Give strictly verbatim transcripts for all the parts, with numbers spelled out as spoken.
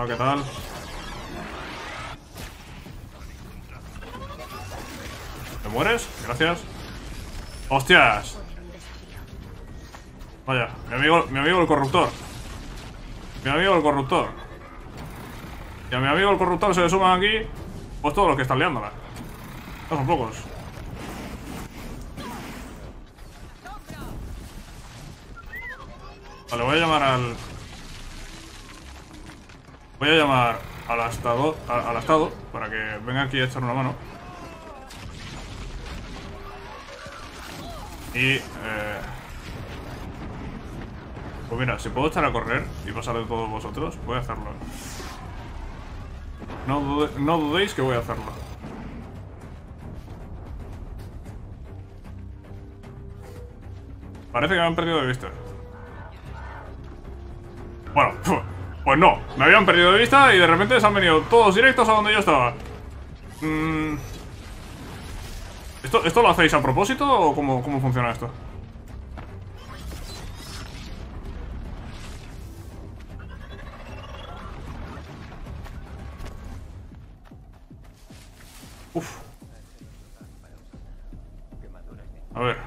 Hola, ¿qué tal? ¿Te mueres? Gracias. ¡Hostias! Vaya, mi amigo, mi amigo el corruptor. Mi amigo el corruptor. Y a mi amigo el corruptor se le suman aquí pues todos los que están liándola. No son pocos. Vale, voy a llamar al... Voy a llamar al Estado, al, al Estado para que venga aquí a echar una mano. Y... Eh, pues mira, si puedo estar a correr y pasar de todos vosotros, voy a hacerlo. No, dude, no dudéis que voy a hacerlo. Parece que me han perdido de vista. Bueno, pues no, me habían perdido de vista y de repente se han venido todos directos a donde yo estaba. Mm. ¿Esto, ¿Esto lo hacéis a propósito o cómo, cómo funciona esto? Uf. A ver.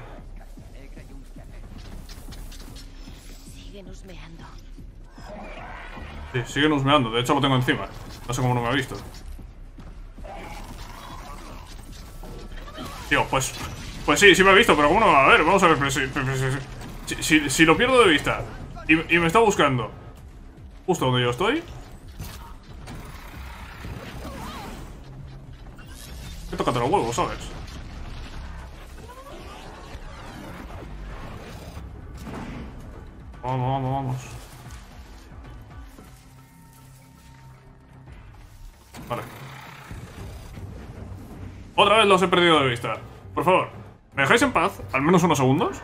Siguen husmeando. Sí, siguen husmeando. De hecho, lo tengo encima. No sé cómo no me ha visto. Tío, pues... Pues sí, sí me ha visto, pero cómo no me va a ver. Vamos a ver. Si, si, si, si lo pierdo de vista y, y me está buscando justo donde yo estoy... Que tócate los huevos, ¿sabes? Vamos, vamos, vamos. Vale. Otra vez los he perdido de vista. Por favor, ¿me dejáis en paz? ¿Al menos unos segundos?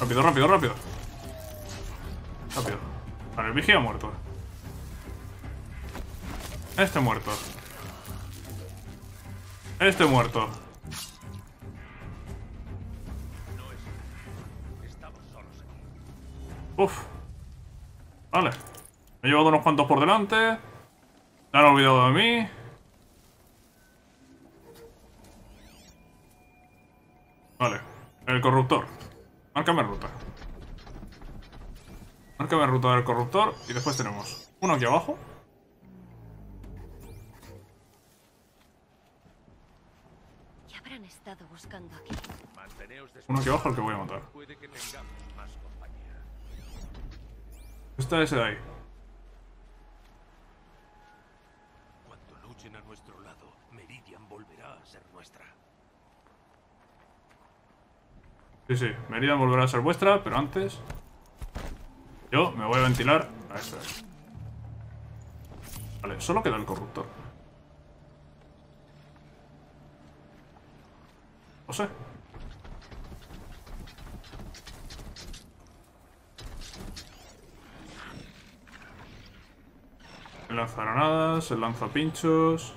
Rápido, rápido, rápido. Rápido. Vale, el vigía muerto. Este muerto. Este muerto. Uf. Vale. Me he llevado unos cuantos por delante. Se han olvidado de mí. Vale. El corruptor. Márcame ruta. Márcame ruta del corruptor y después tenemos uno aquí abajo. ¿Qué habrán estado buscando aquí? Uno aquí abajo al que voy a matar. Está ese de ahí. Cuando luchen a nuestro lado, Meridian volverá a ser nuestra. Sí, sí, Meridian volverá a ser vuestra, pero antes... Yo me voy a ventilar a esta. Vale, solo queda el corruptor. No sé. El lanzagranadas, el lanzapinchos.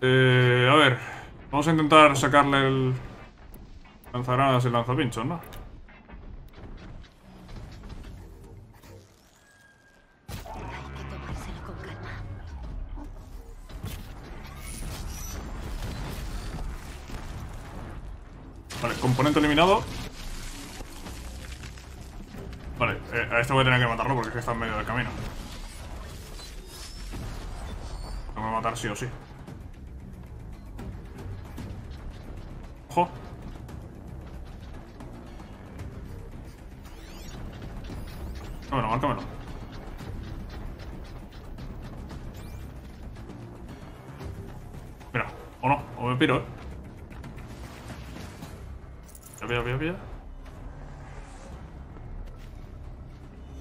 Eh, a ver, vamos a intentar sacarle el lanzagranadas y el lanzapinchos, ¿no? Vale, componente eliminado. Vale, eh, a este voy a tener que matarlo porque es que está en medio del camino. Lo voy a matar sí o sí. Ojo. Márcamelo, márcamelo. Mira, o no, o me piro, eh. Pilla, pilla, pilla.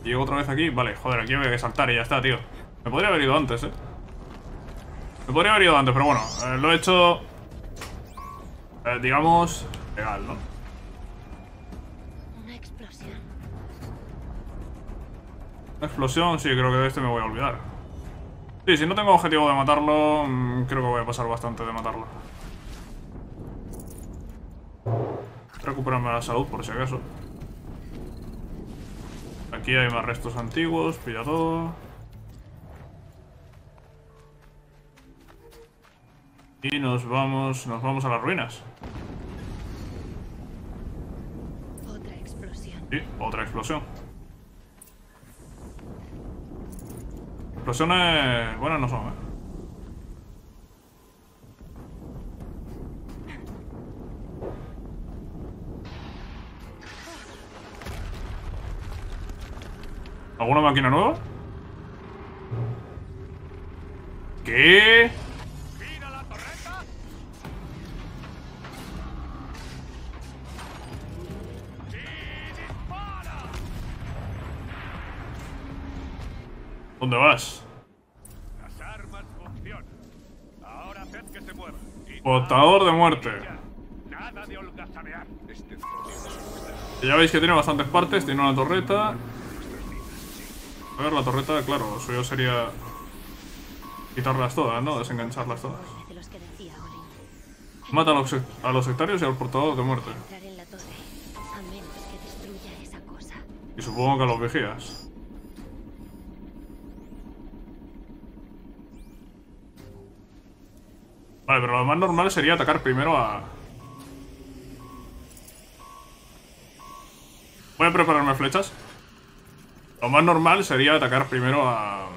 Llego otra vez aquí. Vale, joder, aquí había que saltar y ya está, tío. Me podría haber ido antes, eh. Me podría haber ido antes, pero bueno, eh, lo he hecho, eh, digamos, legal, ¿no? Una explosión. Una explosión, sí, creo que de este me voy a olvidar. Sí, si no tengo objetivo de matarlo, creo que voy a pasar bastante de matarlo. Recuperarme la salud por si acaso. Aquí hay más restos antiguos, pillado. Y nos vamos, nos vamos a las ruinas. Otra explosión. Sí, otra explosión. Explosiones buenas no son, ¿eh? ¿Alguna máquina nueva? ¿Qué? ¡Mira la torreta! ¡Y dispara! ¿Dónde vas? Las armas funcionan. Ahora haced que se mueva. Portador de muerte. Nada de holgazanear. Ya veis que tiene bastantes partes. Tiene una torreta. A ver, la torreta, claro, lo suyo sería quitarlas todas, ¿no? Desengancharlas todas. Mata a los, a los sectarios y al portador de muerte. Y supongo que a los vigías. Vale, pero lo más normal sería atacar primero a... Voy a prepararme flechas. Lo más normal sería atacar primero a... a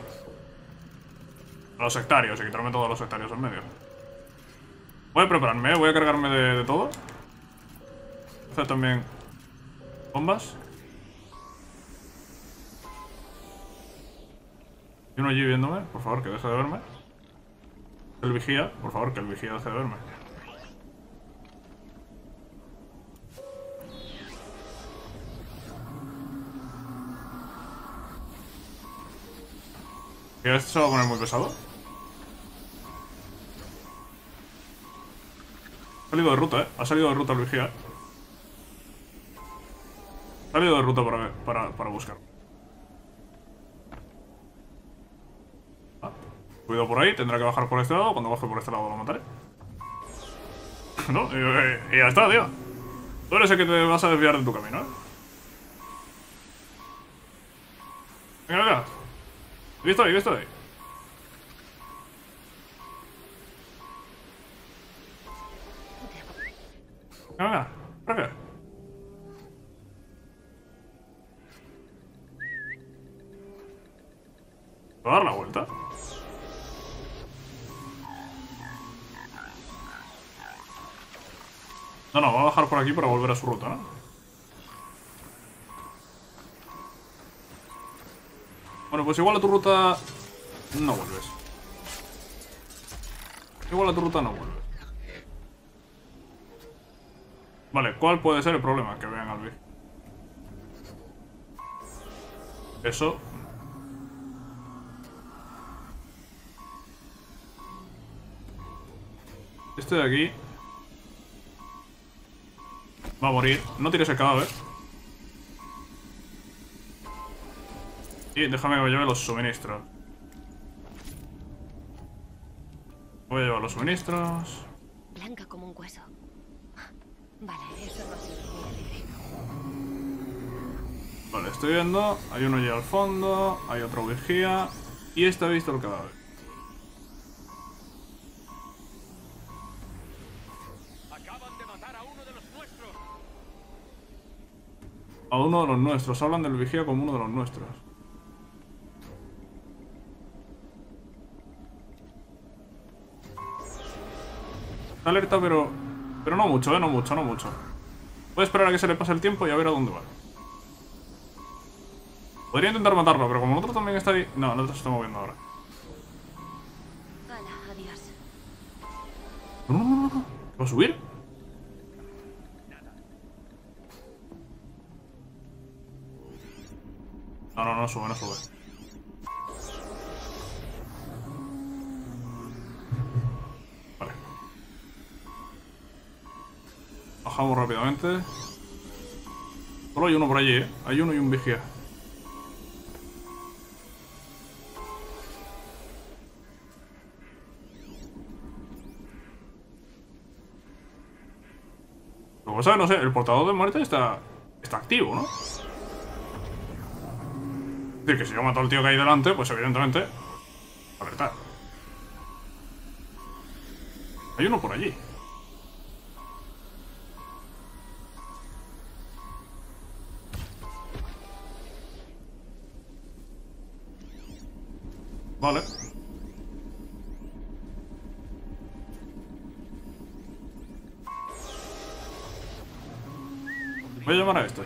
los sectarios y quitarme todos los sectarios en medio. Voy a prepararme, ¿eh? Voy a cargarme de, de todo. Hacer también bombas. Hay uno allí viéndome, por favor, que deje de verme. El vigía, por favor, que el vigía deje de verme. ¿Y esto se va a poner muy pesado? Ha salido de ruta, eh. Ha salido de ruta el vigía, eh. Ha salido de ruta para, para, para buscar. Ah, cuidado por ahí, tendrá que bajar por este lado. Cuando baje por este lado lo mataré. No, y, y ya está, tío. Tú eres el que te vas a desviar de tu camino, eh. Venga, venga. Aquí estoy, aquí estoy. Venga, venga, acá. ¿Puedo dar la vuelta? No, no, va a bajar por aquí para volver a su ruta, ¿no? Bueno, pues igual a tu ruta no vuelves. Igual a tu ruta no vuelves. Vale, ¿cuál puede ser el problema? Que vean al B. Eso. Este de aquí va a morir. No tires el cadáver. Y déjame que me lleve los suministros. Voy a llevar los suministros. Blanca como un hueso. Vale, eso va a ser muy alegre. Vale, estoy viendo. Hay uno allá al fondo. Hay otro vigía. Y este ha visto el cadáver. Acaban de matar a uno de los nuestros. A uno de los nuestros. Hablan del vigía como uno de los nuestros. Alerta, pero pero no mucho, eh, no mucho, no mucho. Voy a esperar a que se le pase el tiempo y a ver a dónde va. Podría intentar matarlo, pero como el otro también está ahí... No, el otro se está moviendo ahora. Hola, adiós. No, no, no, no. ¿Va a subir? No, no, no sube, no sube. Bajamos rápidamente. Solo hay uno por allí, ¿eh? Hay uno y un vigía. Lo que pasa es que no sé, el portador de muerte está, está activo, ¿no? Es decir, que si yo mato al tío que hay delante, pues evidentemente... Alertar. Hay uno por allí. Vale. Voy a llamar a este.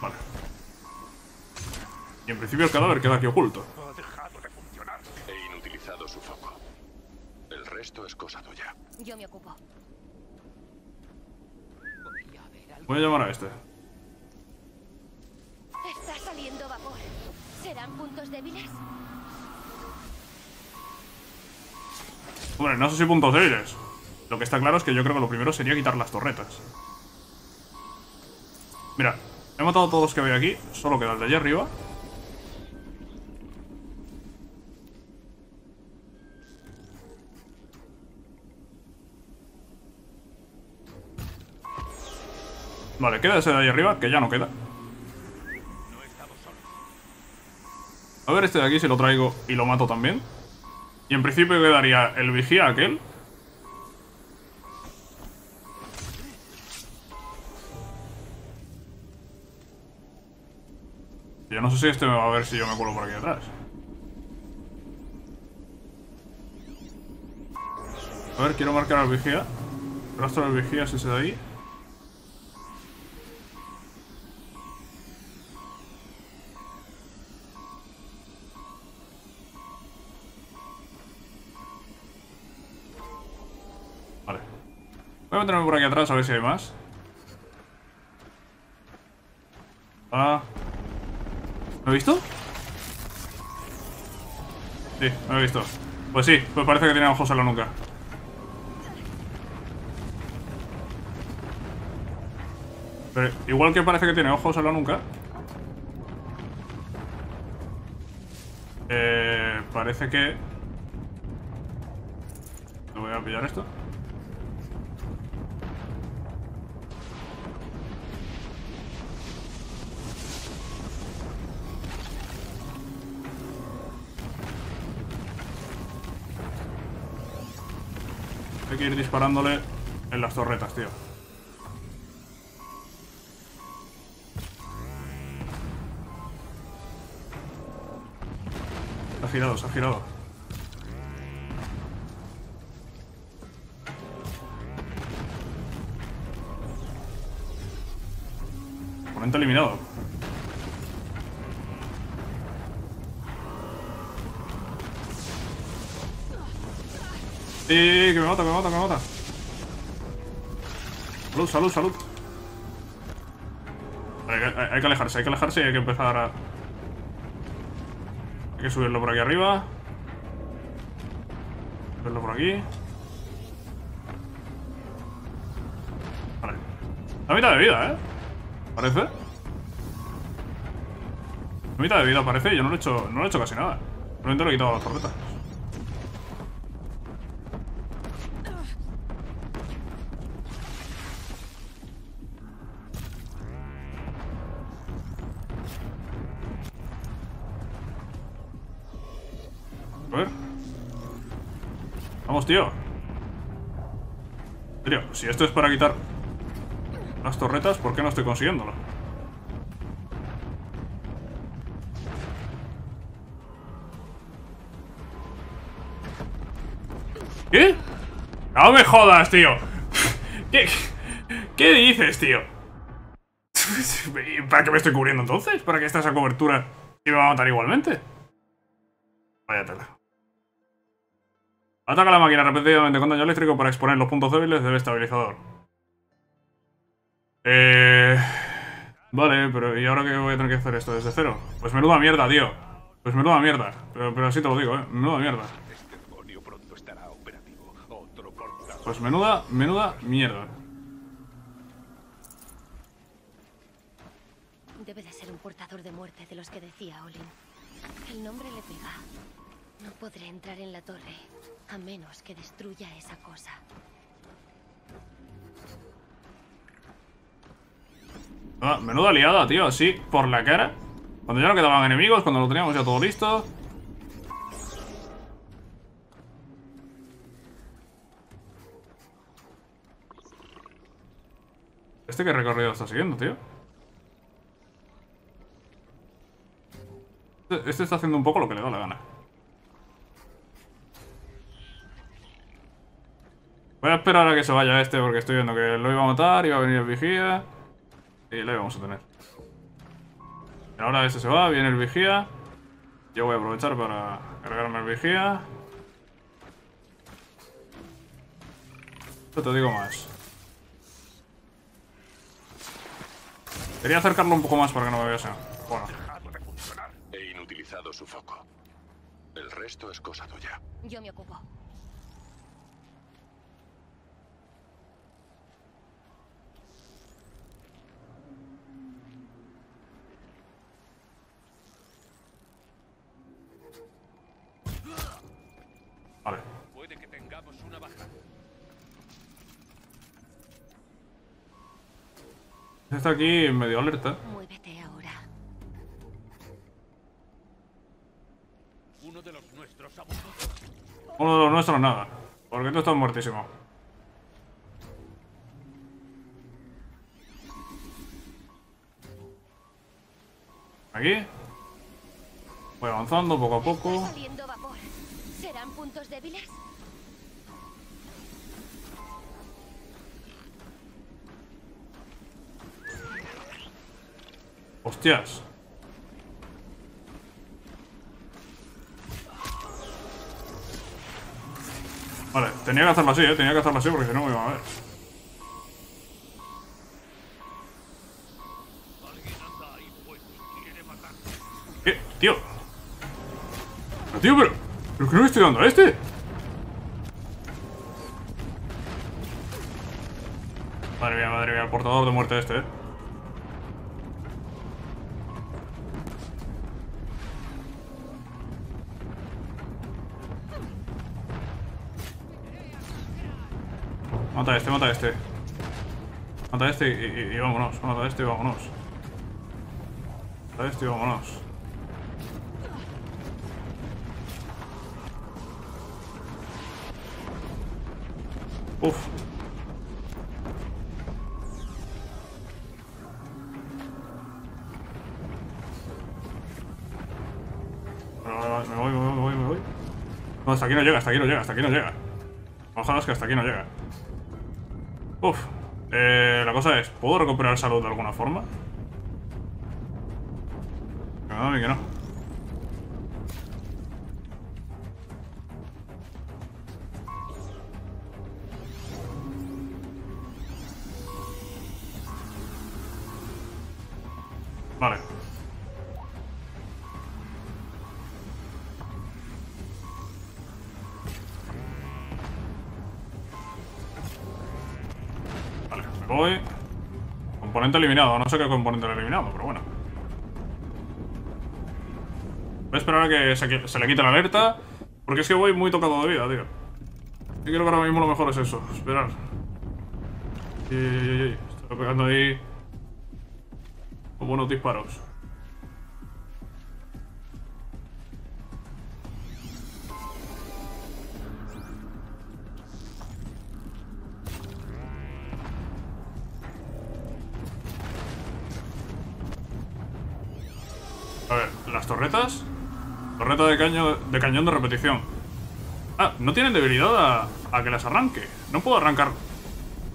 Vale. Y en principio el cadáver queda aquí oculto. Ha dejado de funcionar. He inutilizado su foco. El resto es cosa tuya. Yo me ocupo. Voy a llamar a este. Está saliendo vapor. ¿Serán puntos débiles? Hombre, no sé si puntos débiles. Lo que está claro es que yo creo que lo primero sería quitar las torretas. Mira, he matado a todos los que veo aquí. Solo queda el de allá arriba. Vale, queda ese de allá arriba, que ya no queda. A ver este de aquí si lo traigo y lo mato también. Y en principio quedaría el vigía aquel. Yo no sé si este me va a ver si yo me cuelo por aquí atrás. A ver, quiero marcar al vigía. Rastro del vigía es ese de ahí. Voy a meterme por aquí atrás a ver si hay más. Ah. ¿Me he visto? Sí, me he visto. Pues sí, pues parece que tiene ojos en la nuca. Pero igual que parece que tiene ojos en la nuca. Eh, parece que... ¿No voy a pillar esto? Hay que ir disparándole en las torretas, tío. Se ha girado, se ha girado. Oponente eliminado. Sí, que me mata, que me mata, que me mata. Salud, salud, salud. Hay que, hay, hay que alejarse, hay que alejarse y hay que empezar a... Hay que subirlo por aquí arriba. Subirlo por aquí. Vale. La mitad de vida, ¿eh? Parece. La mitad de vida parece y yo no le he hecho, no le he hecho casi nada. Realmente le he quitado las torretas. Tío. Tío, si esto es para quitar las torretas, ¿por qué no estoy consiguiéndolo? ¿Qué? No me jodas, tío. ¿Qué, qué dices, tío? ¿Para qué me estoy cubriendo entonces? ¿Para qué está esa cobertura y me va a matar igualmente? Vaya tela. Ataca la máquina repetidamente con daño eléctrico para exponer los puntos débiles del estabilizador. Eh... Vale, pero ¿y ahora qué voy a tener que hacer esto desde cero? Pues menuda mierda, tío. Pues menuda mierda. Pero, pero así te lo digo, ¿eh? Menuda mierda. Pues menuda, menuda mierda. Debe de ser un portador de muerte de los que decía Olin. El nombre le pega. No podré entrar en la torre, a menos que destruya esa cosa. Ah, menuda liada, tío, así, por la cara. Cuando ya no quedaban enemigos, cuando lo teníamos ya todo listo. ¿Este qué recorrido está siguiendo, tío? Este está haciendo un poco lo que le da la gana. Voy a esperar a que se vaya este, porque estoy viendo que lo iba a matar, iba a venir el vigía. Y lo íbamos a tener. Y ahora este se va, viene el vigía. Yo voy a aprovechar para cargarme el vigía. No te digo más. Quería acercarlo un poco más para que no me veas. Bueno. He inutilizado su foco. El resto es cosa tuya. Yo me ocupo. Vale. Puede que tengamos una baja. Está aquí medio alerta. Muévete ahora. Uno de los nuestros abusó. Uno de los nuestros nada, porque tú estás muertísimo. Aquí. Voy avanzando poco a poco. ¿Serán puntos débiles? Hostias. Vale, tenía que hacerlo así, eh. Tenía que hacerlo así porque si no me iba a ver. ¿Qué? Tío. No, tío, pero... ¿Pero qué no le estoy dando a este? Madre mía, madre mía, el portador de muerte este, eh. Mata a este, mata a este. Mata a este y, y, y vámonos. Mata a este y vámonos. Mata a este y vámonos. Uf. Me voy, me voy, me voy, me voy. No, hasta aquí no llega, hasta aquí no llega, hasta aquí no llega. Ojalá es que hasta aquí no llega. Uf. Eh, la cosa es, ¿puedo recuperar salud de alguna forma? No, que no. Vale. Vale, me voy. Componente eliminado. No sé qué componente lo he eliminado, pero bueno. Voy a esperar a que se, se le quite la alerta. Porque es que voy muy tocado de vida, tío. Yo creo que ahora mismo lo mejor es eso. Esperar. Y, y, y, y. Estoy pegando ahí... buenos disparos. A ver, las torretas. Torreta de, caño, de cañón de repetición. Ah, no tienen debilidad a, a que las arranque. No puedo arrancar.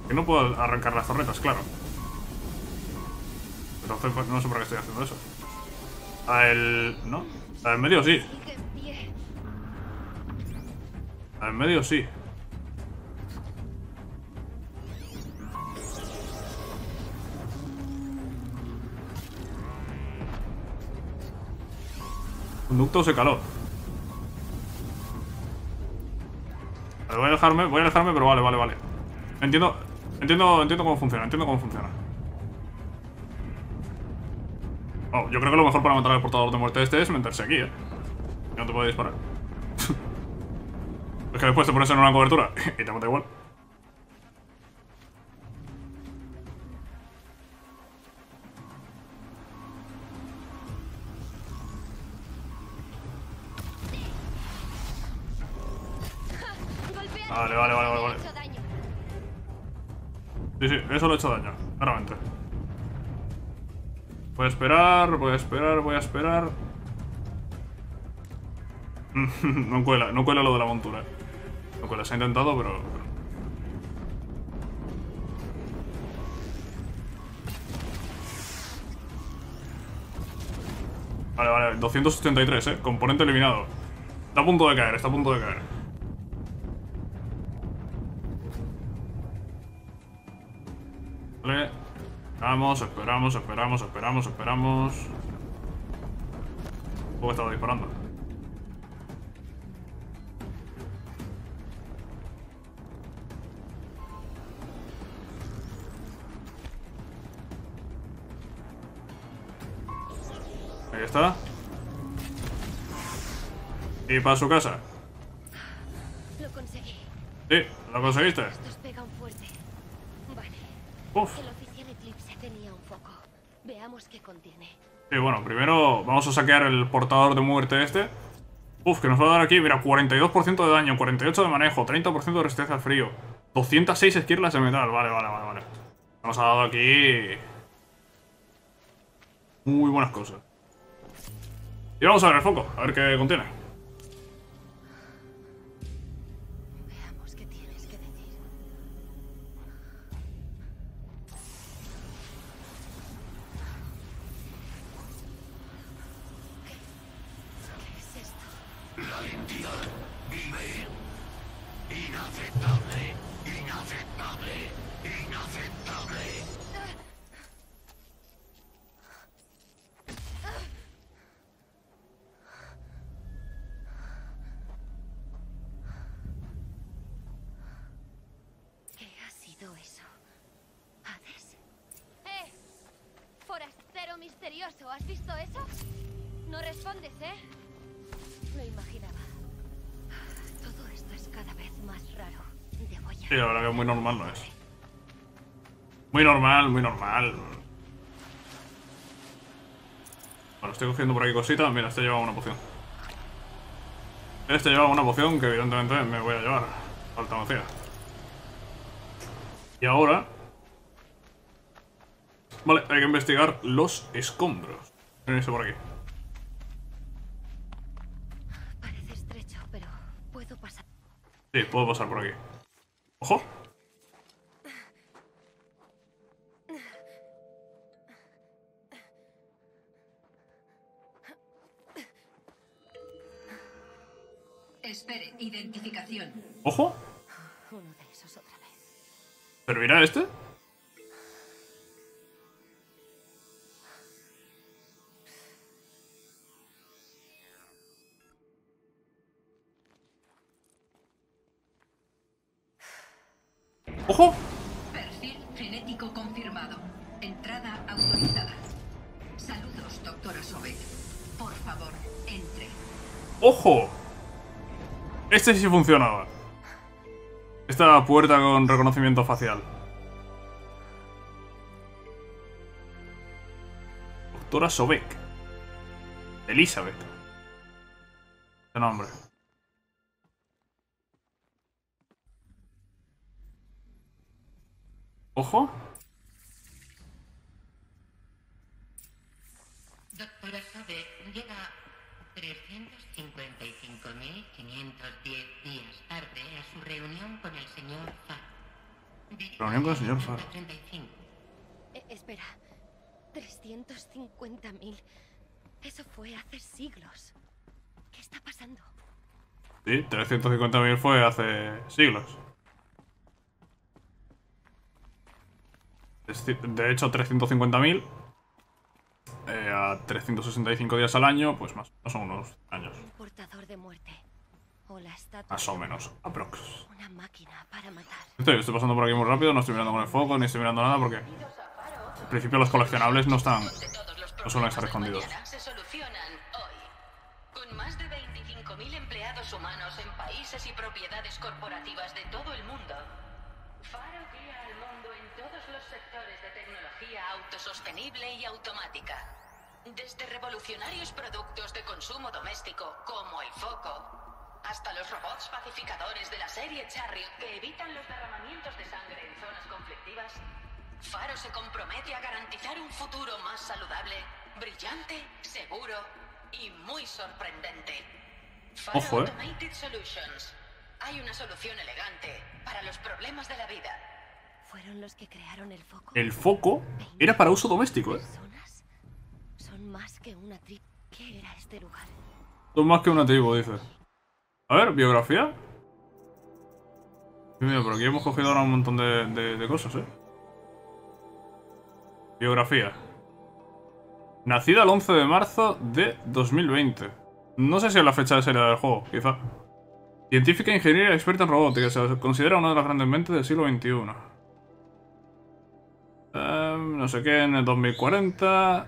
Que no puedo arrancar las torretas, claro. Entonces, no sé por qué estoy haciendo eso. A el... ¿no? A el medio sí. A el medio sí. Conducto se caló. Vale, voy a alejarme, voy a alejarme, pero vale, vale, vale. Entiendo, entiendo, entiendo cómo funciona, entiendo cómo funciona. Oh, yo creo que lo mejor para matar al portador de muerte este es meterse aquí, eh. No te puede disparar. que le he puesto por eso en una cobertura. Y te mata igual. Vale, vale, vale, vale, vale. Sí, sí, eso lo he hecho daño, claramente. Voy a esperar, voy a esperar, voy a esperar. No cuela, no cuela lo de la montura. No cuela, se ha intentado, pero... Vale, vale, doscientos ochenta y tres, eh. Componente eliminado. Está a punto de caer, está a punto de caer. Vale, esperamos, esperamos, esperamos, esperamos, esperamos. Tampoco he estado disparando. Ahí está. Y para su casa. Lo conseguí. Sí, lo conseguiste. Estos pegan fuerte. Uf. El oficial Eclipse tenía un foco. Veamos qué contiene. Sí, bueno, primero vamos a saquear el portador de muerte este. Uf, que nos va a dar aquí, mira, cuarenta y dos por ciento de daño, cuarenta y ocho de manejo, treinta por ciento de resistencia al frío, doscientas seis esquirlas de metal. Vale, vale, vale, vale. Nos ha dado aquí muy buenas cosas. Y vamos a ver el foco, a ver qué contiene. Veamos qué tienes que decir. Inaceptable, inaceptable, inaceptable. ¿Qué ha sido eso? ¿Hades? ¡Eh! Forastero misterioso, ¿has visto eso? No respondes, ¿eh? Lo imaginaba. Todo esto es cada vez más raro. Debo ya... Sí, la verdad que muy normal no es. Muy normal, muy normal. Bueno, estoy cogiendo por aquí cositas. Mira, este lleva una poción. Este lleva una poción que evidentemente me voy a llevar. Falta no hacía. Y ahora... Vale, hay que investigar los escombros. Venirse por aquí. Sí, puedo pasar por aquí. ¡Ojo! Espere, identificación. ¡Ojo! Uno de esos otra vez. ¿Servirá este? ¡Ojo! Perfil genético confirmado. Entrada autorizada. Saludos, doctora Sobek. Por favor, entre. ¡Ojo! Este sí funcionaba. Esta puerta con reconocimiento facial. Doctora Sobek. Elizabeth. Qué nombre. Ojo. Doctora Sobek llega trescientos cincuenta y cinco mil quinientos diez días tarde a su reunión con el señor Faro. Reunión con el señor Faro. Eh, espera. trescientos cincuenta mil. Eso fue hace siglos. ¿Qué está pasando? Sí, trescientos cincuenta mil fue hace siglos. De hecho, trescientos cincuenta mil eh, a trescientos sesenta y cinco días al año, pues más o menos son unos años. Un portador de muerte, o la estatua, más o menos, aprox. Una máquina para matar. Estoy, estoy pasando por aquí muy rápido, no estoy mirando con el foco, ni estoy mirando nada, porque al principio los coleccionables no están, no suelen estar escondidos. Se solucionan hoy. Con más de veinticinco mil empleados humanos en países y propiedades corporativas de todo el mundo. Faro guía al mundo en todos los sectores de tecnología autosostenible y automática. Desde revolucionarios productos de consumo doméstico, como el foco, hasta los robots pacificadores de la serie Chariot que evitan los derramamientos de sangre en zonas conflictivas, Faro se compromete a garantizar un futuro más saludable, brillante, seguro y muy sorprendente. Faro Ojo, eh. Automated Solutions. Hay una solución elegante para los problemas de la vida. Fueron los que crearon el foco. El foco era para uso doméstico, ¿eh? Son más que una tribu. ¿Qué era este lugar? Son más que una tribu, dices. A ver, biografía. Mira, por aquí hemos cogido ahora un montón de, de, de cosas, ¿eh? Biografía. Nacida el once de marzo de dos mil veinte. No sé si es la fecha de salida del juego, quizá. Científica, ingeniera, experta en robótica. Se considera una de las grandes mentes del siglo veintiuno. Eh, no sé qué, en el dos mil cuarenta...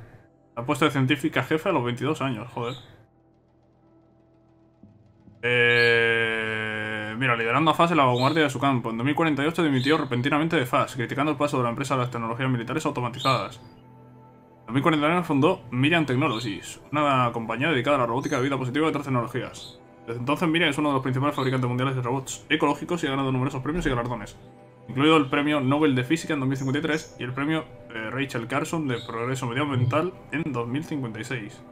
La puesta de científica jefe a los veintidós años, joder. Eh, mira, liderando a F A S en la vanguardia de su campo. En dos mil cuarenta y ocho dimitió repentinamente de F A S, criticando el paso de la empresa a las tecnologías militares automatizadas. En dos mil cuarenta y nueve fundó Miriam Technologies, una compañía dedicada a la robótica de vida positiva y otras tecnologías. Desde entonces Miriam es uno de los principales fabricantes mundiales de robots ecológicos y ha ganado numerosos premios y galardones, incluido el premio Nobel de Física en dos mil cincuenta y tres y el premio eh, Rachel Carson de Progreso Medioambiental en dos mil cincuenta y seis.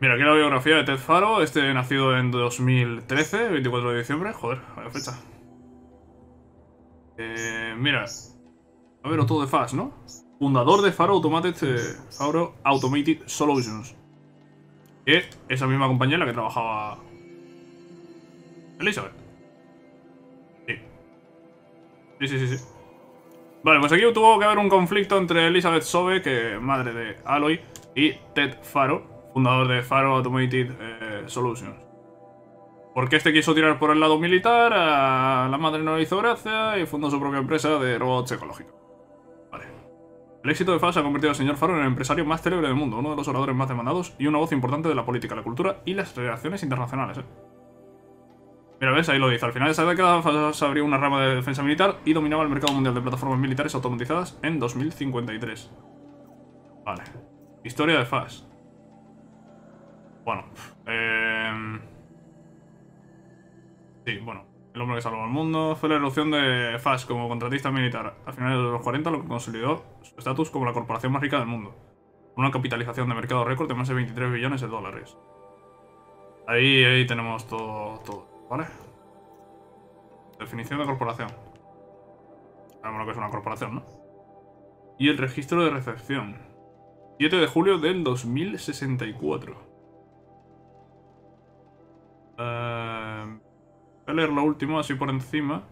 Mira, aquí la biografía de Ted Faro, este nacido en dos mil trece, veinticuatro de diciembre. Joder, vaya fecha. Eh, mira, a ver, otro de F A S, ¿no? Fundador de Faro Automated, eh, Faro Automated Solutions. Que es la misma compañía en la que trabajaba Elizabeth. Sí, sí, sí, sí. Vale, pues aquí tuvo que haber un conflicto entre Elizabeth Sobek, que madre de Aloy, y Ted Faro, fundador de Faro Automated eh, Solutions. Porque este quiso tirar por el lado militar, a la madre no le hizo gracia y fundó su propia empresa de robots ecológicos. Vale. El éxito de Faro ha convertido al señor Faro en el empresario más célebre del mundo, uno de los oradores más demandados y una voz importante de la política, la cultura y las relaciones internacionales, ¿eh? Mira, ves, ahí lo dice. Al final de esa década se abrió una rama de defensa militar y dominaba el mercado mundial de plataformas militares automatizadas en dos mil cincuenta y tres. Vale. Historia de F A S. Bueno. Eh... Sí, bueno. El hombre que salvó al mundo fue la erupción de F A S como contratista militar. A finales de los cuarenta, lo que consolidó su estatus como la corporación más rica del mundo. Una capitalización de mercado récord de más de veintitrés billones de dólares. Ahí, ahí tenemos todo... todo. ¿Vale? Definición de corporación. Sabemos lo que es una corporación, ¿no? Y el registro de recepción. siete de julio del dos mil sesenta y cuatro. Uh, voy a leer lo último así por encima.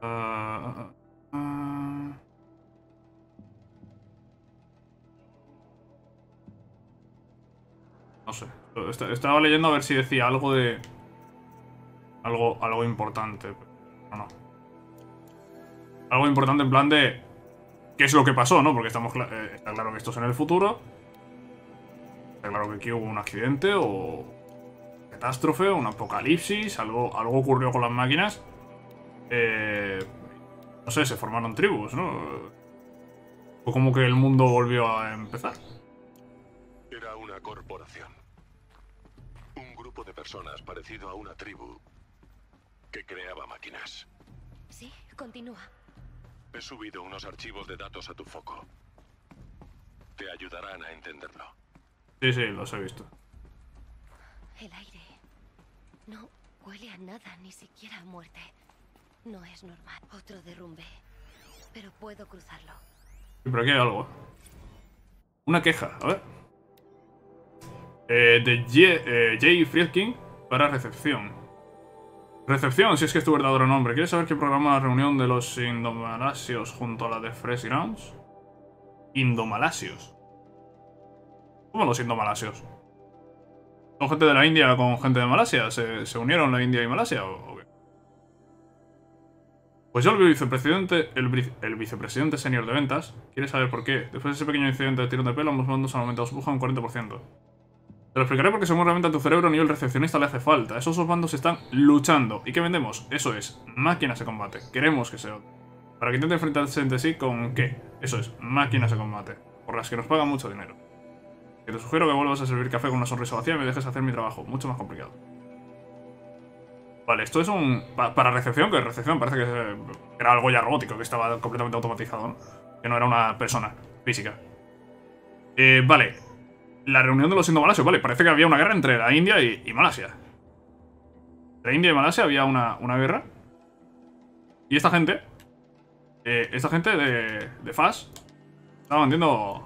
Uh, uh, no sé. Estaba leyendo a ver si decía algo de... Algo, algo importante. No, no. Algo importante en plan de... ¿Qué es lo que pasó, no? Porque estamos cl- eh, está claro que esto es en el futuro. Está claro que aquí hubo un accidente o... Catástrofe, un apocalipsis, algo, algo ocurrió con las máquinas. Eh, no sé, se formaron tribus, ¿no? Fue como que el mundo volvió a empezar. Era una corporación. Un grupo de personas parecido a una tribu que creaba máquinas. Sí, continúa. He subido unos archivos de datos a tu foco. Te ayudarán a entenderlo. Sí, sí, los he visto. El aire no huele a nada, ni siquiera a muerte. No es normal. Otro derrumbe, pero puedo cruzarlo. Sí, pero aquí hay algo. Una queja, a ver. Eh, de J. Eh, Friedkin para recepción. Recepción, si es que es tu verdadero nombre. ¿Quieres saber qué programa la reunión de los Indomalasios junto a la de Fresh Grounds? Indomalasios. ¿Cómo los Indomalasios? ¿Son gente de la India con gente de Malasia? ¿Se, se unieron la India y Malasia? ¿O, o qué? Pues yo, el vicepresidente, el, el vicepresidente senior de ventas, quiere saber por qué. Después de ese pequeño incidente de tirón de pelo, ambos bandos han aumentado su puja un cuarenta por ciento. Te lo explicaré porque seguramente a tu cerebro ni el recepcionista le hace falta. Esos dos bandos están luchando. ¿Y qué vendemos? Eso es, máquinas de combate. Queremos que sea. Para que intenten enfrentarse entre sí con qué. Eso es, máquinas de combate. Por las que nos pagan mucho dinero. Que te sugiero que vuelvas a servir café con una sonrisa vacía y me dejes hacer mi trabajo. Mucho más complicado. Vale, esto es un... Pa para recepción, que recepción parece que era algo ya robótico, que estaba completamente automatizado, ¿no? Que no era una persona física. Eh, vale. La reunión de los Indomalasios, vale. Parece que había una guerra entre la India y, y Malasia. Entre India y Malasia había una, una guerra. Y esta gente... Eh, esta gente de, de F A S estaban vendiendo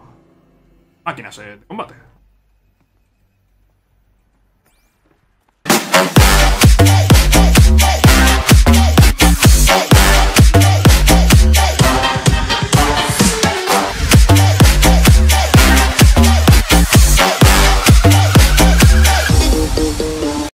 máquinas eh, de combate.